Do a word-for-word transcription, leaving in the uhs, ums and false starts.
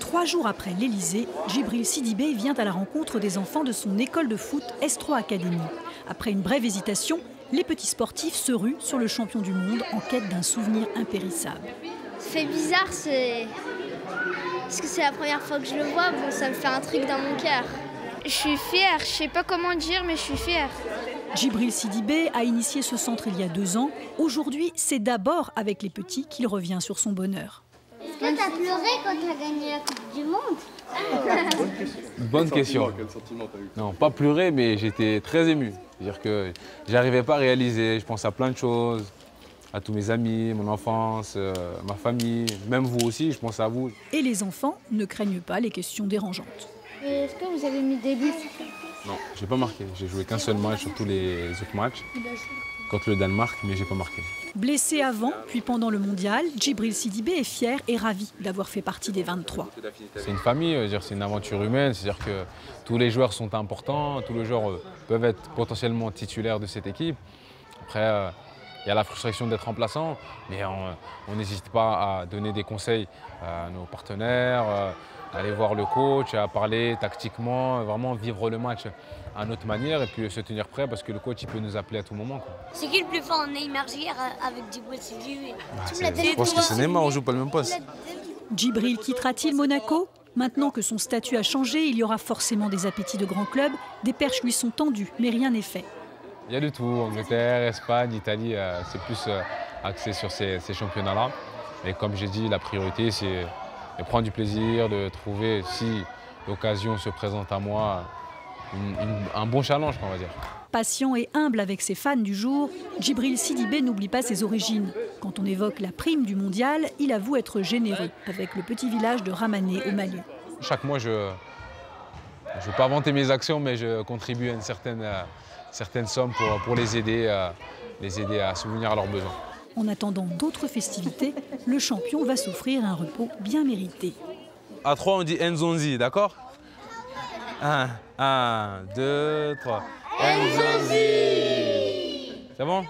Trois jours après l'Elysée, Djibril Sidibé vient à la rencontre des enfants de son école de foot S trois Académie. Après une brève hésitation, les petits sportifs se ruent sur le champion du monde en quête d'un souvenir impérissable. C'est bizarre, c'est... parce que c'est la première fois que je le vois, bon, ça me fait un truc dans mon cœur. Je suis fière, je ne sais pas comment dire, mais je suis fière. Djibril Sidibé a initié ce centre il y a deux ans. Aujourd'hui, c'est d'abord avec les petits qu'il revient sur son bonheur. Est-ce que tu as pleuré quand tu as gagné la Coupe du Monde? Bonne question. Bonne question. Non, pas pleurer, mais j'étais très ému. C'est-à-dire que j'arrivais pas à réaliser, je pensais à plein de choses, à tous mes amis, mon enfance, euh, ma famille, même vous aussi, je pense à vous. Et les enfants ne craignent pas les questions dérangeantes. Est-ce que vous avez mis des buts? Non, j'ai pas marqué. J'ai joué qu'un seul match sur tous les autres matchs. Contre le Danemark, mais j'ai pas marqué. Blessé avant, puis pendant le Mondial, Djibril Sidibé est fier et ravi d'avoir fait partie des vingt-trois. C'est une famille, c'est une aventure humaine, c'est-à-dire que tous les joueurs sont importants, tous les joueurs peuvent être potentiellement titulaires de cette équipe. Après, il y a la frustration d'être remplaçant, mais on n'hésite pas à donner des conseils à nos partenaires, à aller voir le coach, à parler tactiquement, vraiment vivre le match à notre manière et puis se tenir prêt parce que le coach il peut nous appeler à tout moment. C'est qui le plus fort en Neymar avec Djibril Sidibé? Je pense que c'est Neymar, on joue pas le même poste. Djibril quittera-t-il Monaco? Maintenant que son statut a changé, il y aura forcément des appétits de grands clubs. Des perches lui sont tendues, mais rien n'est fait. Il y a du tout, Angleterre, Espagne, Italie, euh, c'est plus euh, axé sur ces, ces championnats-là. Mais comme j'ai dit, la priorité, c'est de prendre du plaisir, de trouver, si l'occasion se présente à moi, une, une, un bon challenge, on va dire. Patient et humble avec ses fans du jour, Djibril Sidibé n'oublie pas ses origines. Quand on évoque la prime du mondial, il avoue être généreux avec le petit village de Ramané au Mali. Chaque mois, je... Je ne veux pas vanter mes actions, mais je contribue à une certaine, euh, certaine somme pour, pour les aider, euh, les aider à subvenir à leurs besoins. En attendant d'autres festivités, le champion va s'offrir un repos bien mérité. À trois, on dit Nzonzi, d'accord? Un, un, deux, trois. Nzonzi! C'est bon?